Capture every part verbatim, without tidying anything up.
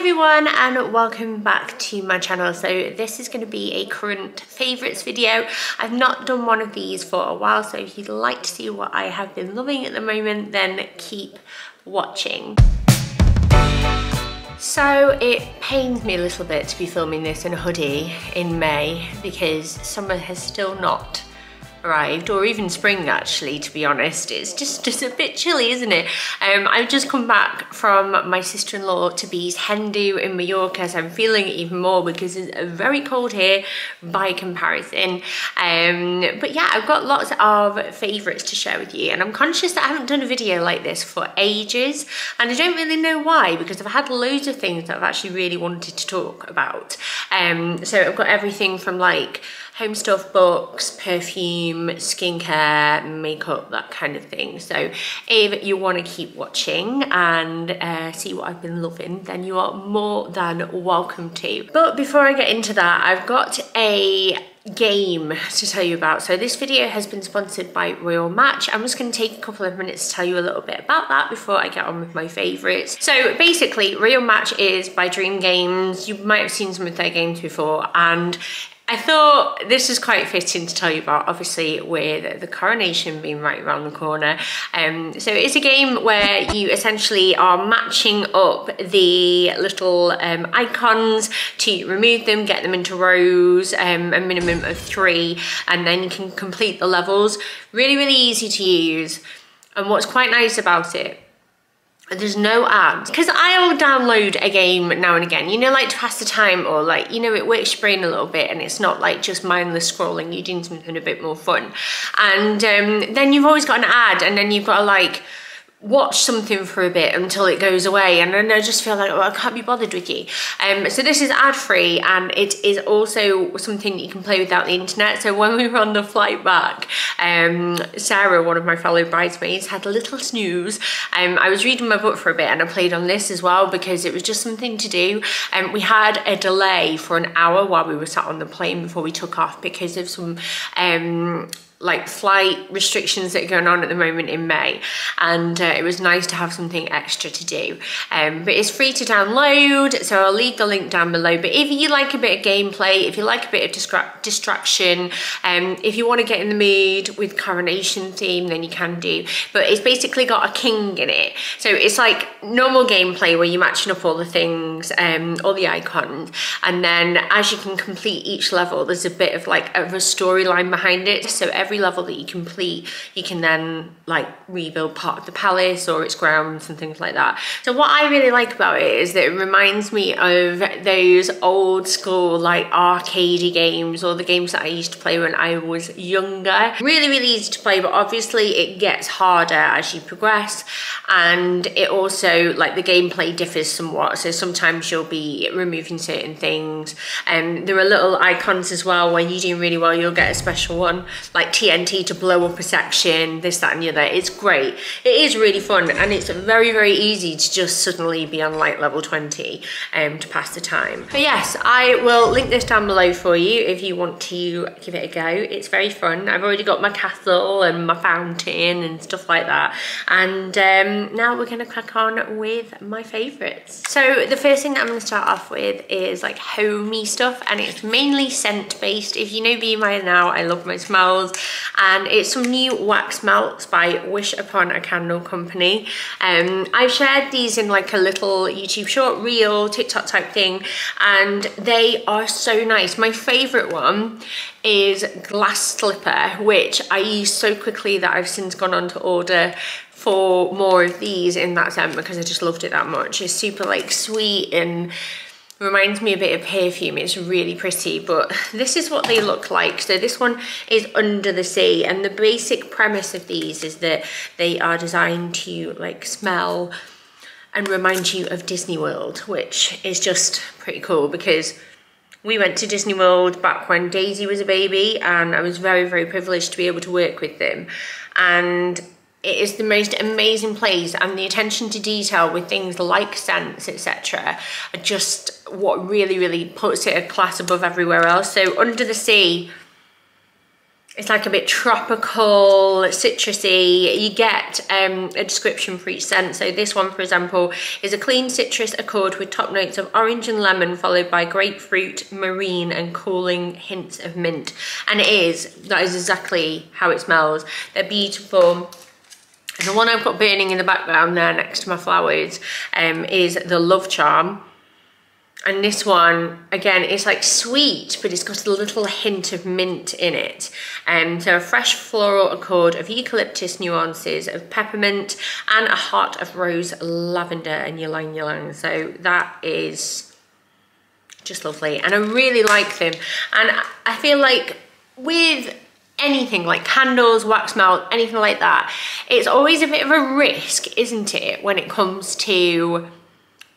everyone and welcome back to my channel. So this is going to be a current favourites video. I've not done one of these for a while, so if you'd like to see what I have been loving at the moment, then keep watching. So it pains me a little bit to be filming this in a hoodie in May because summer has still not arrived, or even spring actually, to be honest. It's just, just a bit chilly, isn't it? Um, I've just come back from my sister-in-law-to-be's hen do in Mallorca, so I'm feeling it even more because it's very cold here by comparison. Um, but yeah, I've got lots of favourites to share with you, and I'm conscious that I haven't done a video like this for ages, and I don't really know why because I've had loads of things that I've actually really wanted to talk about. Um, so I've got everything from like home stuff, books, perfume, skincare, makeup, that kind of thing. So if you want to keep watching and uh, see what I've been loving, then you are more than welcome to. But before I get into that, I've got a game to tell you about. So this video has been sponsored by Royal Match. I'm just going to take a couple of minutes to tell you a little bit about that before I get on with my favourites. So basically, Royal Match is by Dream Games. You might have seen some of their games before, and I thought this is quite fitting to tell you about, obviously, with the coronation being right around the corner. Um, so it's a game where you essentially are matching up the little um, icons to remove them, get them into rows, um, a minimum of three, and then you can complete the levels. Really, really easy to use. And what's quite nice about it, there's no ads, because I'll download a game now and again, you know, like to pass the time, or like, you know, it works your brain a little bit and it's not like just mindless scrolling, you're doing something a bit more fun. And um, then you've always got an ad, and then you've got to like watch something for a bit until it goes away, and then I just feel like, oh, I can't be bothered with you. Um, so this is ad free, and it is also something that you can play without the internet. So when we were on the flight back, um, Sarah, one of my fellow bridesmaids, had a little snooze. Um, I was reading my book for a bit and I played on this as well because it was just something to do. Um, we had a delay for an hour while we were sat on the plane before we took off because of some um, like flight restrictions that are going on at the moment in May, and uh, it was nice to have something extra to do. Um, but it's free to download, so I'll leave the link down below. But if you like a bit of gameplay, if you like a bit of distraction, um, if you want to get in the mood with coronation theme, then you can do. But it's basically got a king in it, so it's like normal gameplay where you're matching up all the things, um, all the icons, and then as you can complete each level, there's a bit of like a storyline behind it. So every Every level that you complete, you can then like rebuild part of the palace or its grounds and things like that. So what I really like about it is that it reminds me of those old school like arcadey games, or the games that I used to play when I was younger. Really, really easy to play, but obviously it gets harder as you progress, and it also, like, the gameplay differs somewhat. So sometimes you'll be removing certain things, and um, there are little icons as well. When you're doing really well, you'll get a special one, like T N T to blow up a section, this, that and the other. It's great. It is really fun, and it's very, very easy to just suddenly be on like level twenty um, to pass the time. But yes, I will link this down below for you if you want to give it a go. It's very fun. I've already got my castle and my fountain and stuff like that, and um, now we're gonna crack on with my favourites. So the first thing that I'm gonna start off with is like homey stuff, and it's mainly scent based. If you know me by now, I love my smell. And it's some new wax melts by Wish Upon a Candle Company. Um, I've shared these in like a little YouTube short reel, TikTok type thing, and they are so nice. My favourite one is Glass Slipper, which I used so quickly that I've since gone on to order for more of these in that scent because I just loved it that much. It's super like sweet and reminds me a bit of perfume. It's really pretty, but this is what they look like. So this one is Under the Sea, and the basic premise of these is that they are designed to like smell and remind you of Disney World, which is just pretty cool because we went to Disney World back when Daisy was a baby, and I was very, very privileged to be able to work with them. And it is the most amazing place, and the attention to detail with things like scents, et cetera, are just what really, really puts it a class above everywhere else. So Under the Sea It's like a bit tropical, citrusy. You get um, a description for each scent. So this one, for example, is a clean citrus accord with top notes of orange and lemon, followed by grapefruit, marine, and cooling hints of mint. And it is, that is exactly how it smells. They're beautiful. The one I've got burning in the background there next to my flowers um, is the Love Charm. And this one, again, it's like sweet, but it's got a little hint of mint in it. Um, so a fresh floral accord of eucalyptus nuances of peppermint and a heart of rose lavender and ylang ylang. So that is just lovely. And I really like them. And I feel like with anything like candles, wax melt, anything like that, it's always a bit of a risk, isn't it, when it comes to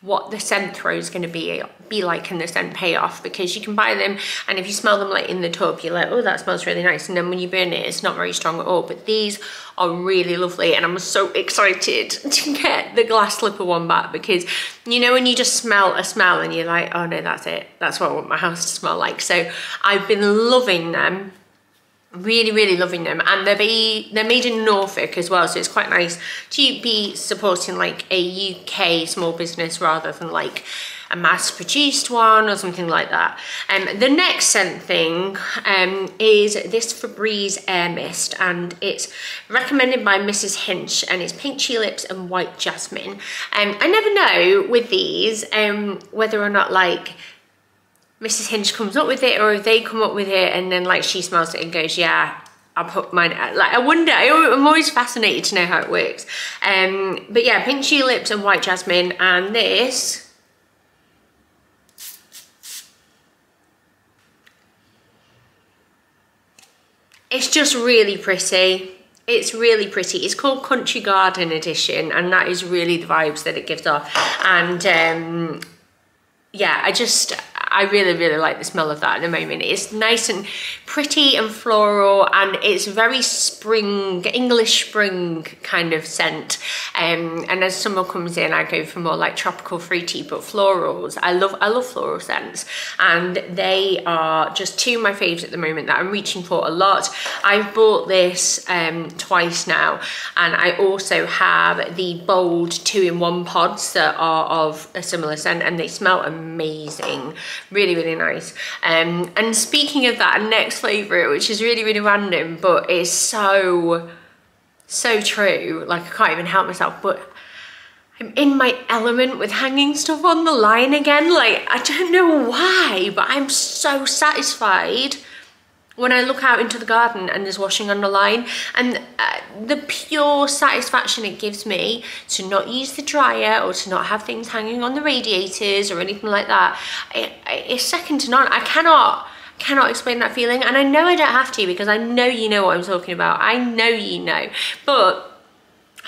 what the scent throw is going to be be like and the scent payoff, because you can buy them and if you smell them like in the tub, you're like, oh, that smells really nice, and then when you burn it, it's not very strong at all. But these are really lovely, and I'm so excited to get the Glass Slipper one back, because you know when you just smell a smell and you're like, oh no, that's it, that's what I want my house to smell like. So I've been loving them, really really loving them. And they're, be, they're made in Norfolk as well, so it's quite nice to be supporting like a U K small business rather than like a mass produced one or something like that. And um, the next scent thing um, is this Febreze Air Mist, and it's recommended by Missus Hinch, and it's Pinchy Lips and White Jasmine. And um, I never know with these um, whether or not like Missus Hinch comes up with it, or if they come up with it and then like she smells it and goes, yeah, I'll put mine out. Like I wonder, I'm always fascinated to know how it works. Um, but yeah, Pinchy Lips and White Jasmine, and this it's just really pretty. It's really pretty. It's called Country Garden Edition, and that is really the vibes that it gives off. And um, yeah, I just I really, really like the smell of that at the moment. It's nice and pretty and floral, and it's very spring, English spring kind of scent. Um, and as summer comes in, I go for more like tropical fruity, but florals. I love, I love floral scents, and they are just two of my faves at the moment that I'm reaching for a lot. I've bought this um, twice now, and I also have the bold two-in-one pods that are of a similar scent, and they smell amazing. Really, really nice. Um, and speaking of that, next flavour, which is really, really random, but it's so, so true. Like, I can't even help myself, but I'm in my element with hanging stuff on the line again. Like, I don't know why, but I'm so satisfied when I look out into the garden and there's washing on the line, and uh, the pure satisfaction it gives me to not use the dryer or to not have things hanging on the radiators or anything like that, it, it's second to none. I cannot, cannot explain that feeling, and I know I don't have to, because I know you know what I'm talking about. I know you know, but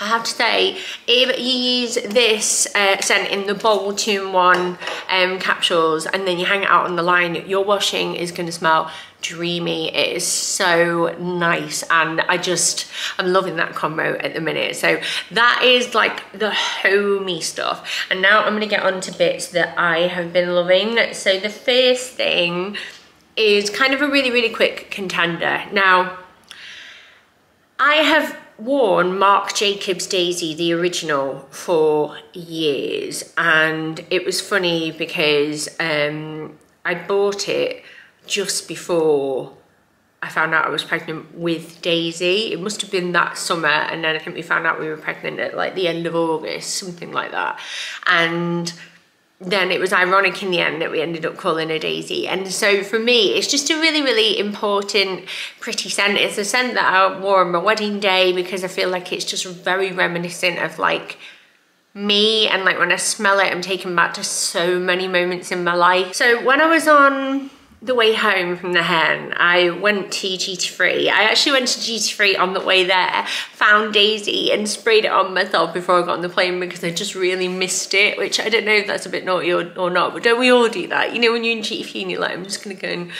I have to say, if you use this uh, scent in the bold two in one um, capsules and then you hang it out on the line, your washing is going to smell dreamy. It is so nice, and I just, I'm loving that combo at the minute. So that is like the homey stuff, and now I'm going to get on to bits that I have been loving. So the first thing is kind of a really, really quick contender. Now, I have worn Marc Jacobs Daisy, the original, for years, and it was funny because um, I bought it just before I found out I was pregnant with Daisy. It must have been that summer, and then I think we found out we were pregnant at like the end of August, something like that. And then it was ironic in the end that we ended up calling her Daisy. And so for me, it's just a really, really important, pretty scent. It's a scent that I wore on my wedding day because I feel like it's just very reminiscent of like me, and like when I smell it, I'm taken back to so many moments in my life. So when I was on the way home from the hen, I went to G T three. I actually went to G T three on the way there, found Daisy and sprayed it on myself before I got on the plane because I just really missed it, which I don't know if that's a bit naughty or, or not, but don't we all do that? You know, when you're in G T three and you're like, I'm just gonna go and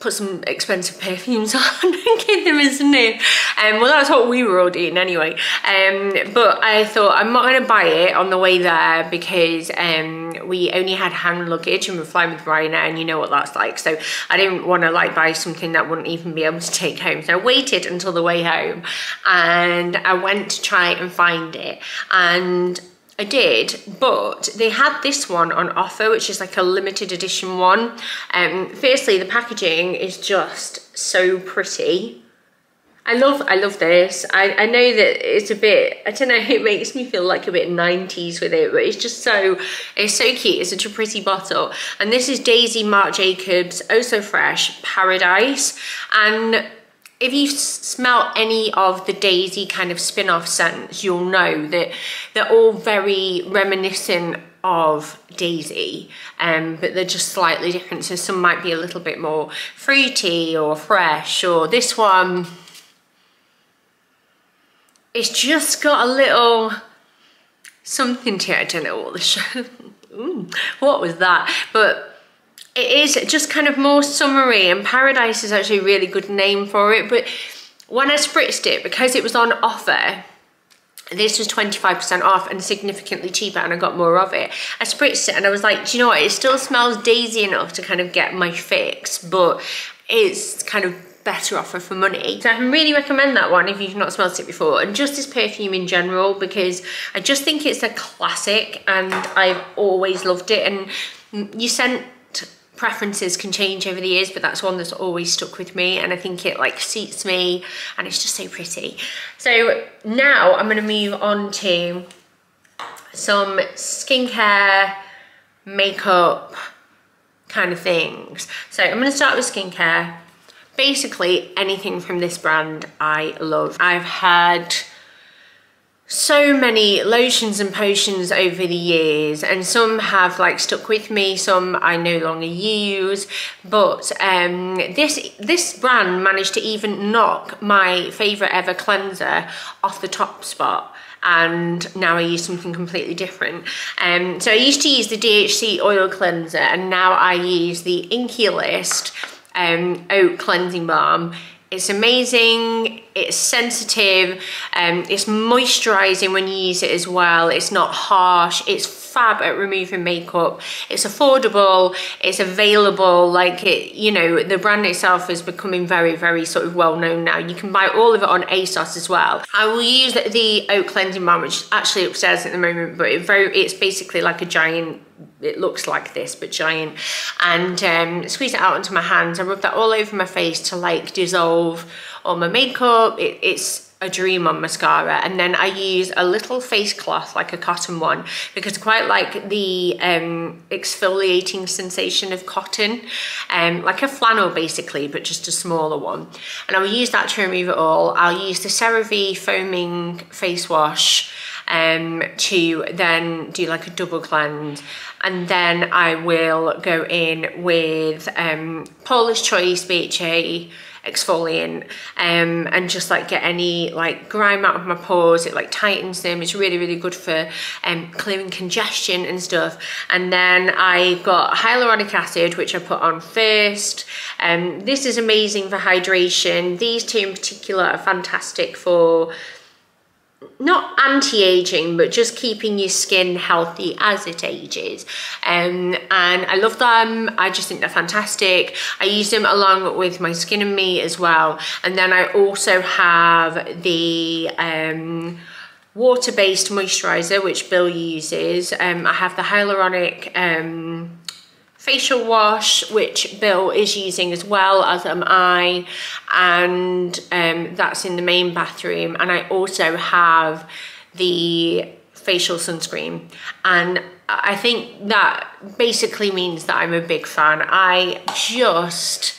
put some expensive perfumes on and give them his name. Um, well, that's what we were ordering anyway. Um, but I thought I'm not going to buy it on the way there because um, we only had hand luggage and we're flying with Ryanair and you know what that's like. So I didn't want to like buy something that wouldn't even be able to take home. So I waited until the way home and I went to try and find it. And I did, but they had this one on offer, which is like a limited edition one. Um, firstly, the packaging is just so pretty. I love, I love this. I, I know that it's a bit, I don't know, it makes me feel like a bit nineties with it, but it's just so, it's so cute. It's such a pretty bottle. And this is Daisy Marc Jacobs Oh So Fresh Paradise. And if you smell any of the Daisy kind of spin-off scents, you'll know that they're all very reminiscent of Daisy, um, but they're just slightly different. So some might be a little bit more fruity or fresh, or this one, it's just got a little something to it. I don't know what the show, ooh, what was that? But it is just kind of more summery, and Paradise is actually a really good name for it. But when I spritzed it, because it was on offer, this was twenty-five percent off and significantly cheaper, and I got more of it. I spritzed it and I was like, do you know what? It still smells Daisy enough to kind of get my fix, but it's kind of better offer for money. So I can really recommend that one if you've not smelled it before, and just this perfume in general, because I just think it's a classic and I've always loved it. And you sent preferences can change over the years, but that's one that's always stuck with me, and I think it like suits me, and it's just so pretty. So now I'm going to move on to some skincare, makeup kind of things. So I'm going to start with skincare. Basically anything from this brand I love. I've had so many lotions and potions over the years, and some have like stuck with me, some I no longer use, but um, this this brand managed to even knock my favourite ever cleanser off the top spot, and now I use something completely different. Um, so I used to use the D H C Oil Cleanser, and now I use the Inkey List um, Oat Cleansing Balm. It's amazing, it's sensitive, um, it's moisturising when you use it as well, it's not harsh, it's fab at removing makeup, it's affordable, it's available, like it, you know, the brand itself is becoming very, very sort of well known now. You can buy all of it on ASOS as well. I will use the Oat Cleansing Balm, which is actually upstairs at the moment, but it very, it's basically like a giant, it looks like this but giant, and um, squeeze it out onto my hands. I rub that all over my face to like dissolve all my makeup. It, it's a dream on mascara. And then I use a little face cloth, like a cotton one, because I quite like the um, exfoliating sensation of cotton, um, like a flannel basically, but just a smaller one. And I will use that to remove it all. I'll use the CeraVe foaming face wash Um, to then do like a double cleanse, and then I will go in with um, Paula's Choice B H A exfoliant, um, and just like get any like grime out of my pores. It like tightens them. It's really, really good for um, clearing congestion and stuff. And then I got hyaluronic acid, which I put on first. Um, this is amazing for hydration. These two in particular are fantastic for not anti-aging, but just keeping your skin healthy as it ages, um, and I love them. I just think they're fantastic. I use them along with my Skin and Me as well, and then I also have the um, water-based moisturiser, which Bill uses. Um, I have the hyaluronic um, facial wash, which Bill is using as well, as am I, and um, that's in the main bathroom. And I also have the facial sunscreen, and I think that basically means that I'm a big fan. I just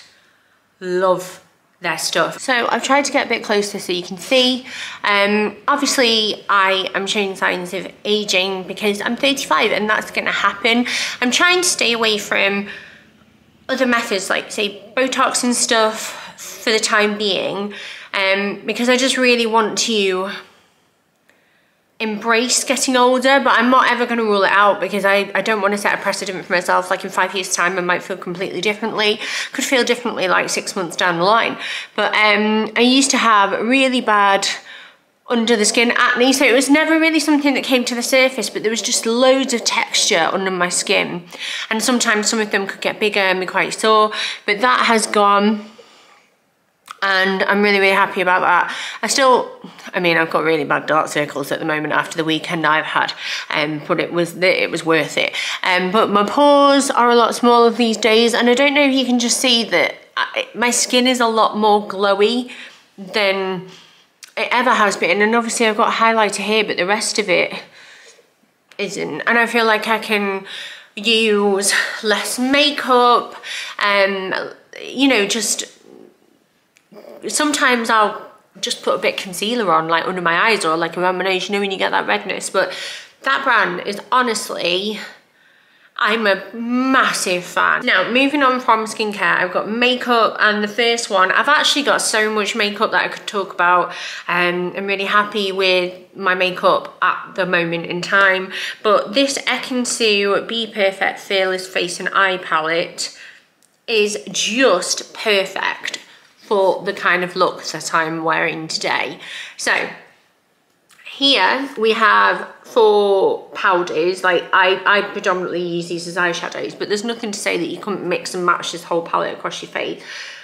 love their stuff. So I've tried to get a bit closer so you can see. Um, obviously I am showing signs of aging because I'm thirty-five and that's gonna happen. I'm trying to stay away from other methods like say Botox and stuff for the time being, um, because I just really want to embrace getting older, but I'm not ever going to rule it out because I, I don't want to set a precedent for myself. Like in five years time I might feel completely differently, could feel differently like six months down the line. But um, I used to have really bad under the skin acne, so it was never really something that came to the surface, but there was just loads of texture under my skin, and sometimes some of them could get bigger and be quite sore, but that has gone. And I'm really, really happy about that. I still, I mean, I've got really bad dark circles at the moment after the weekend I've had, um, but it was it was worth it. Um, but my pores are a lot smaller these days, and I don't know if you can just see that I, my skin is a lot more glowy than it ever has been. And obviously I've got a highlighter here, but the rest of it isn't. And I feel like I can use less makeup, and um, you know, just... Sometimes I'll just put a bit of concealer on, like under my eyes or like around my nose, you know, when you get that redness. But that brand is honestly, I'm a massive fan. Now, moving on from skincare, I've got makeup, and the first one, I've actually got so much makeup that I could talk about. Um, I'm really happy with my makeup at the moment in time. But this Ekin Su Be Perfect Fearless Face and Eye Palette is just perfect for the kind of look that I'm wearing today. So here we have four powders. Like I, I predominantly use these as eyeshadows, but there's nothing to say that you couldn't mix and match this whole palette across your face.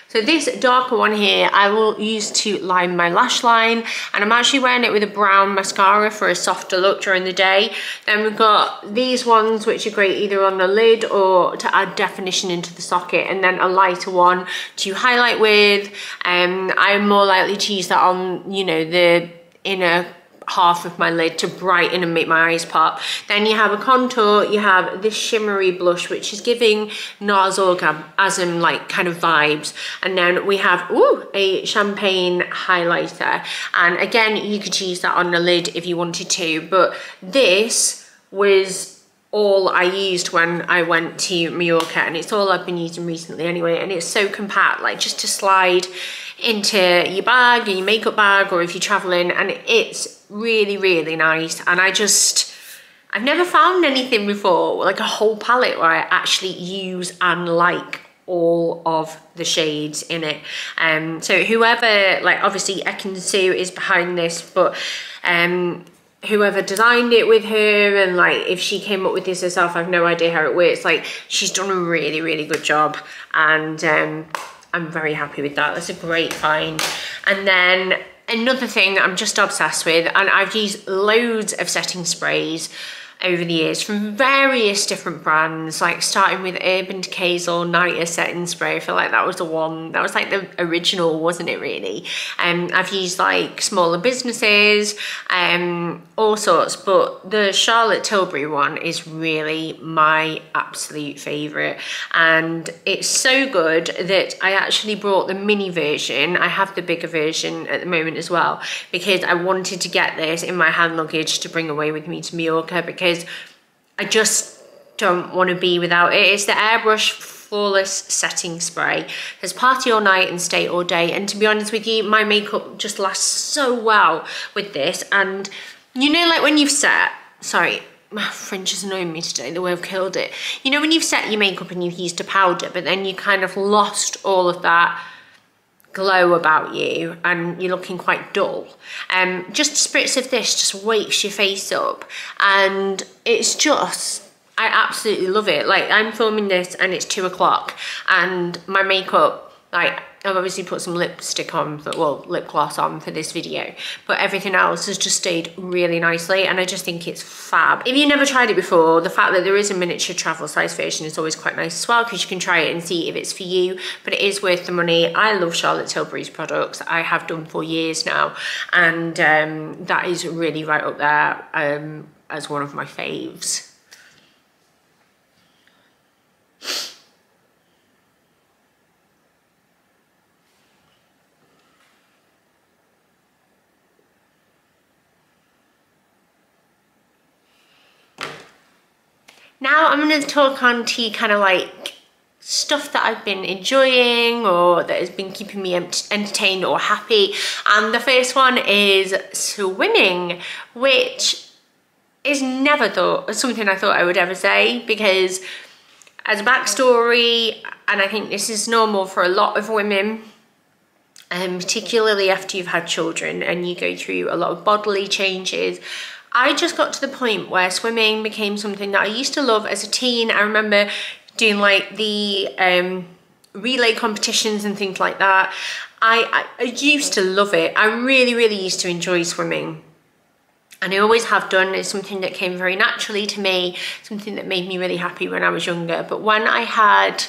So this darker one here, I will use to line my lash line, and I'm actually wearing it with a brown mascara for a softer look during the day. Then we've got these ones, which are great either on the lid or to add definition into the socket, and then a lighter one to highlight with. Um, I'm more likely to use that on, you know, the inner half of my lid to brighten and make my eyes pop. Then you have a contour, you have this shimmery blush, which is giving NARS Orgasm like kind of vibes, and then we have ooh, a champagne highlighter, and again you could use that on the lid if you wanted to, but this was all I used when I went to Mallorca, and it's all I've been using recently anyway, and it's so compact, like just to slide into your bag or your makeup bag, or if you're traveling, and it's really, really nice. And I just, I've never found anything before, like a whole palette where I actually use and like all of the shades in it. Um, so whoever, like obviously Ekin Su is behind this, but um, whoever designed it with her, and like if she came up with this herself, I've no idea how it works. Like she's done a really, really good job, and um, I'm very happy with that. That's a great find. And then another thing that I'm just obsessed with, and I've used loads of setting sprays over the years from various different brands, like starting with Urban Decay's All-Nighter Setting Spray. I feel like that was the one, that was like the original, wasn't it really? And um, I've used like smaller businesses, um, all sorts, but the Charlotte Tilbury one is really my absolute favourite, and it's so good that I actually brought the mini version. I have the bigger version at the moment as well, because I wanted to get this in my hand luggage to bring away with me to Mallorca, because because I just don't want to be without it. It's the Airbrush Flawless Setting Spray. There's party all night and stay all day. And to be honest with you, my makeup just lasts so well with this. And you know, like when you've set, sorry, my fringe is annoying me today, the way I've killed it. You know, when you've set your makeup and you've used a powder, but then you kind of lost all of that glow about you and you're looking quite dull, and um, just a spritz of this just wakes your face up, and it's just, I absolutely love it. Like I'm filming this and it's two o'clock, and my makeup, like I've obviously put some lipstick on for, well, lip gloss on for this video, but everything else has just stayed really nicely, and I just think it's fab. If you've never tried it before, the fact that there is a miniature travel size version is always quite nice as well, because you can try it and see if it's for you, but it is worth the money. I love Charlotte Tilbury's products. I have done for years now, and um, that is really right up there um, as one of my faves. Now I'm going to talk on to kind of like stuff that I've been enjoying or that has been keeping me entertained or happy. And the first one is swimming, which It's never thought something I thought I would ever say, because as a backstory, and I think this is normal for a lot of women, um, particularly after you've had children and you go through a lot of bodily changes, I just got to the point where swimming became something that I used to love as a teen. I remember doing like the um, relay competitions and things like that. I, I, I used to love it. I really, really used to enjoy swimming. And I always have done. It's something that came very naturally to me, something that made me really happy when I was younger. But when I had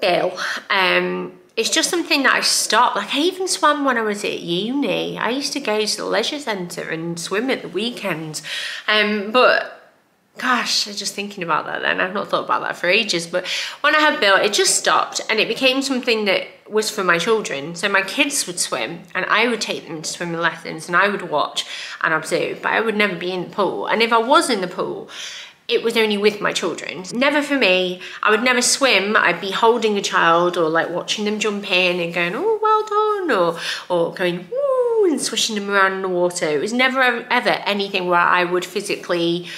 Bill, um, it's just something that I stopped. Like, I even swam when I was at uni. I used to go to the leisure centre and swim at the weekends. Um, but gosh, I was just thinking about that then. I've not thought about that for ages. But when I had Bill, it just stopped, and it became something that was for my children. So my kids would swim, and I would take them to swimming lessons, and I would watch and observe, but I would never be in the pool. And if I was in the pool, it was only with my children. Never for me. I would never swim. I'd be holding a child, or like watching them jump in and going, oh, well done, or, or going, woo, and swishing them around in the water. It was never, ever anything where I would physically,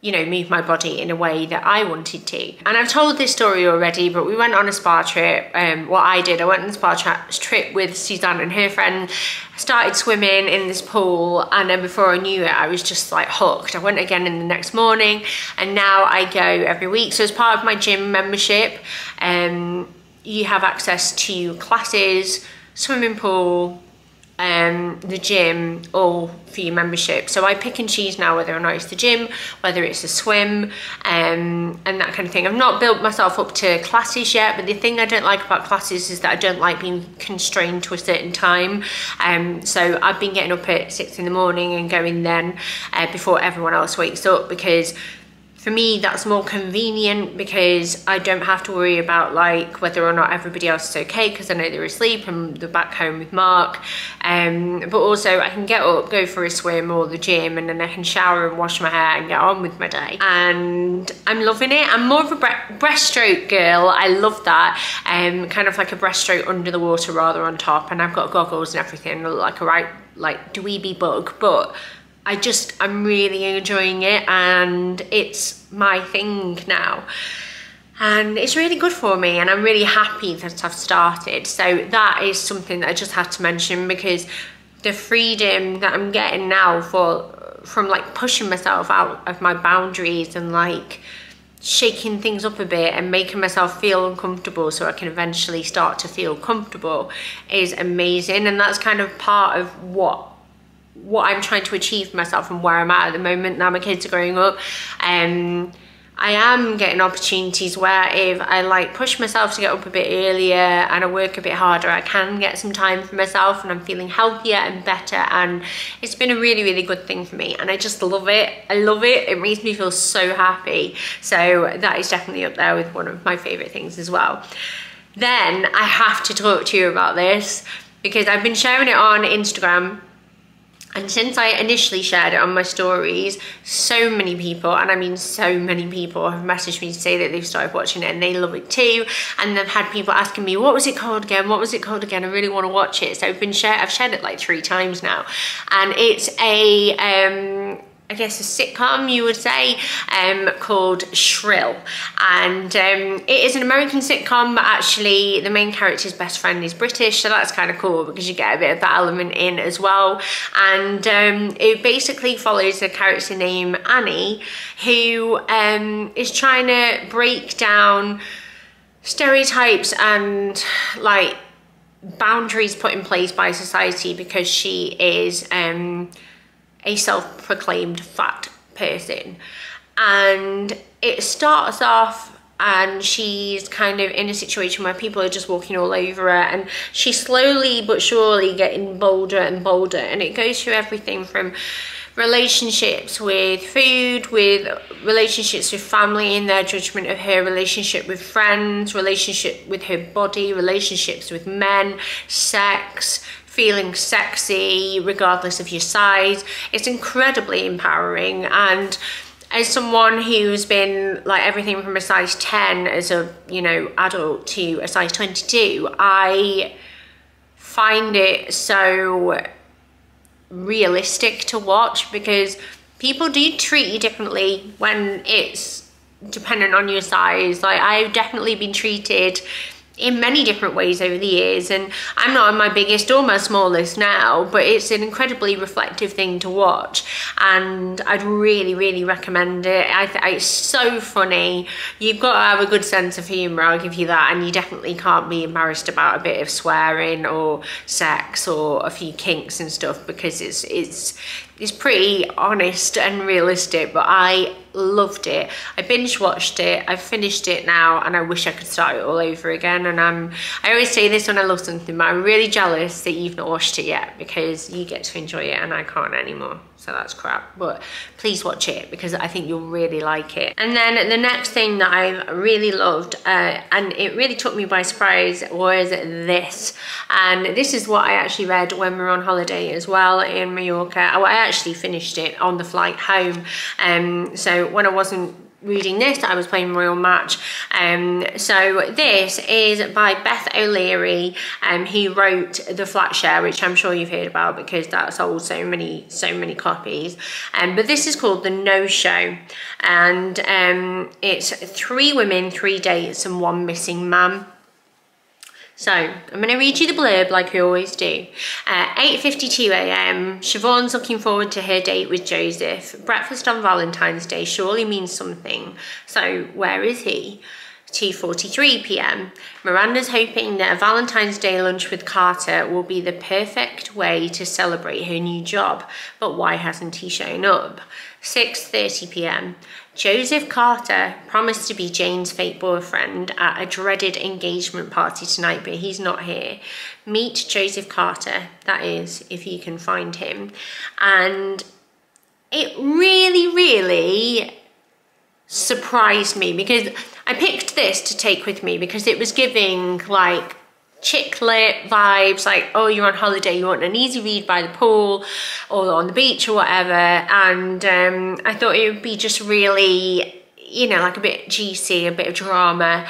you know, move my body in a way that I wanted to. And I've told this story already, but we went on a spa trip. Um, what I did, I went on a spa trip with Suzanne and her friend. I started swimming in this pool, and then before I knew it, I was just like hooked. I went again in the next morning, and now I go every week. So as part of my gym membership, um, you have access to classes, swimming pool, um the gym, all for your membership. So I pick and choose now whether or not it's the gym, whether it's a swim, um and that kind of thing. I've not built myself up to classes yet, but the thing I don't like about classes is that I don't like being constrained to a certain time. Um so I've been getting up at six in the morning and going then uh, before everyone else wakes up, because for me, that's more convenient, because I don't have to worry about like whether or not everybody else is okay, because I know they're asleep and they're back home with Mark. Um, but also I can get up, go for a swim or the gym, and then I can shower and wash my hair and get on with my day. And I'm loving it. I'm more of a breaststroke girl. I love that. Um, kind of like a breaststroke under the water rather on top. And I've got goggles and everything. I look like a right like dweeby bug, but I just, I'm really enjoying it, and it's my thing now. And it's really good for me, and I'm really happy that I've started. So that is something that I just had to mention, because the freedom that I'm getting now for from like pushing myself out of my boundaries and like shaking things up a bit and making myself feel uncomfortable so I can eventually start to feel comfortable is amazing. And that's kind of part of what what I'm trying to achieve for myself and where I'm at at the moment now my kids are growing up. Um, I am getting opportunities where if I like push myself to get up a bit earlier and I work a bit harder, I can get some time for myself, and I'm feeling healthier and better, and it's been a really, really good thing for me, and I just love it. I love it. It makes me feel so happy. So that is definitely up there with one of my favourite things as well. Then I have to talk to you about this, because I've been sharing it on Instagram. And since I initially shared it on my stories, so many people, and I mean so many people, have messaged me to say that they've started watching it and they love it too. And they've had people asking me, what was it called again? What was it called again? I really want to watch it. So I've been shared, I've shared it like three times now. And it's a, um, I guess a sitcom, you would say, um, called Shrill. And um, it is an American sitcom, but actually the main character's best friend is British, so that's kind of cool because you get a bit of that element in as well. And um, it basically follows a character named Annie, who um, is trying to break down stereotypes and like boundaries put in place by society, because she is um, a self-proclaimed fat person. And it starts off, and she's kind of in a situation where people are just walking all over her, and she's slowly but surely getting bolder and bolder, and it goes through everything from relationships with food, with relationships with family and their judgment of her, relationship with friends, relationship with her body, relationships with men, sex, feeling sexy regardless of your size. It's incredibly empowering, and as someone who's been like everything from a size ten as a, you know, adult to a size twenty-two, I find it so realistic to watch, because people do treat you differently when it's dependent on your size. Like, I've definitely been treated in many different ways over the years, and I'm not on my biggest or my smallest now, but it's an incredibly reflective thing to watch, and I'd really really recommend it. I th it's so funny. You've got to have a good sense of humour, I'll give you that, and you definitely can't be embarrassed about a bit of swearing or sex or a few kinks and stuff, because it's it's it's pretty honest and realistic. But I loved it. I binge watched it. I've finished it now, and I wish I could start it all over again. And I'm I always say this when I love something, but I'm really jealous that you've not watched it yet, because you get to enjoy it and I can't anymore, so that's crap. But please watch it, because I think you'll really like it. And then the next thing that I really loved, uh, and it really took me by surprise, was this. And this is what I actually read when we were on holiday as well in Mallorca. Oh, I actually finished it on the flight home. Um, so when I wasn't reading this, I was playing Royal Match. Um, so this is by Beth O'Leary, um, who wrote The Flat Share, which I'm sure you've heard about because that sold so many, so many copies. Um, but this is called The No Show, and um, it's three women, three dates, and one missing man. So, I'm going to read you the blurb like we always do. Uh, eight fifty-two a m, Siobhan's looking forward to her date with Joseph. Breakfast on Valentine's Day surely means something. So, where is he? two forty-three p m, Miranda's hoping that a Valentine's Day lunch with Carter will be the perfect way to celebrate her new job, but why hasn't he shown up? six thirty p m, Joseph Carter promised to be Jane's fake boyfriend at a dreaded engagement party tonight, but he's not here. Meet Joseph Carter, that is, if you can find him. And it really, really surprised me, because I picked this to take with me because it was giving like chick lit vibes, like, oh, you're on holiday, you want an easy read by the pool or on the beach or whatever. And um, I thought it would be just really, you know, like a bit juicy, a bit of drama.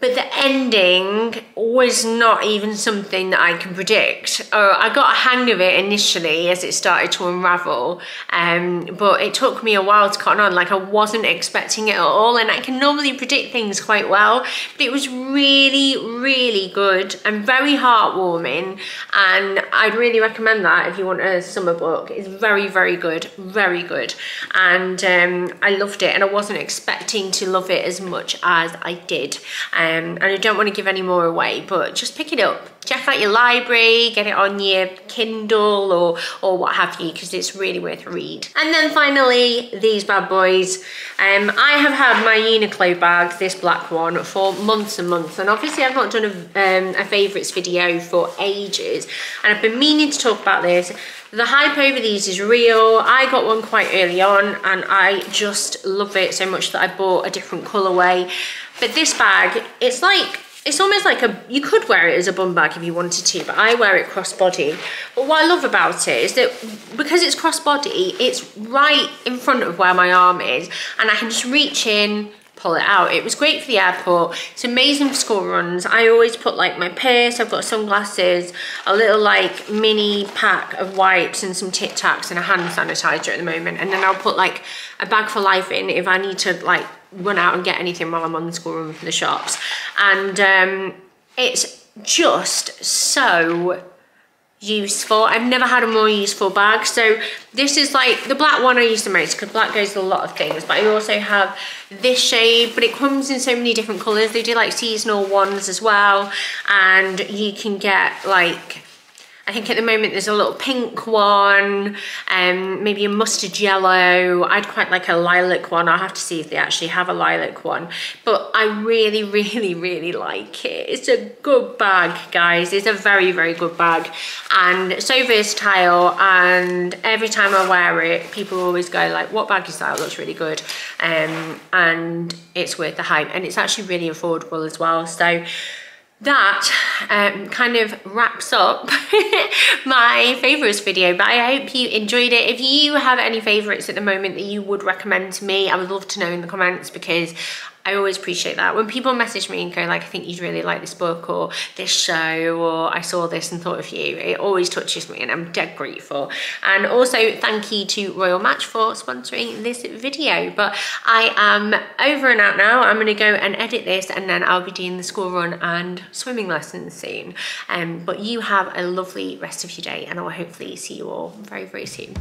But the ending was not even something that I can predict. Oh, I got a hang of it initially as it started to unravel, um, but it took me a while to cotton on. Like, I wasn't expecting it at all, and I can normally predict things quite well, but it was really, really good and very heartwarming, and I'd really recommend that if you want a summer book. It's very, very good, very good, and um, I loved it, and I wasn't expecting to love it as much as I did. Um, Um, and I don't want to give any more away, but just pick it up, check out your library, get it on your Kindle or or what have you, because it's really worth a read. And then finally, these bad boys. Um, I have had my Uniqlo bag, this black one, for months and months, and obviously I've not done a, um, a favourites video for ages, and I've been meaning to talk about this. The hype over these is real. I got one quite early on, and I just love it so much that I bought a different colourway. But this bag, it's like, it's almost like a, you could wear it as a bum bag if you wanted to, but I wear it crossbody. But what I love about it is that because it's crossbody, it's right in front of where my arm is, and I can just reach in, pull it out. It was great for the airport. It's amazing for school runs. I always put like my purse, I've got sunglasses, a little like mini pack of wipes and some Tic Tacs and a hand sanitizer at the moment. And then I'll put like a bag for life in if I need to like run out and get anything while I'm on the school run for the shops. And um, it's just so useful. I've never had a more useful bag. So this is like the black one I use the most, because black goes with a lot of things, but I also have this shade, but it comes in so many different colours. They do like seasonal ones as well, and you can get like, I think at the moment there's a little pink one, um, maybe a mustard yellow. I'd quite like a lilac one. I'll have to see if they actually have a lilac one. But I really, really, really like it. It's a good bag, guys. It's a very, very good bag. And so versatile. And every time I wear it, people always go like, what bag is that? It looks really good. Um, and it's worth the hype. And it's actually really affordable as well. So that um, kind of wraps up my favourites video, but I hope you enjoyed it. If you have any favourites at the moment that you would recommend to me, I would love to know in the comments, because I always appreciate that. When people message me and go like, I think you'd really like this book or this show, or I saw this and thought of you, it always touches me and I'm dead grateful. And also thank you to Royal Match for sponsoring this video. But I am over and out now. I'm gonna go and edit this and then I'll be doing the school run and swimming lessons soon. Um, but you have a lovely rest of your day and I'll hopefully see you all very, very soon.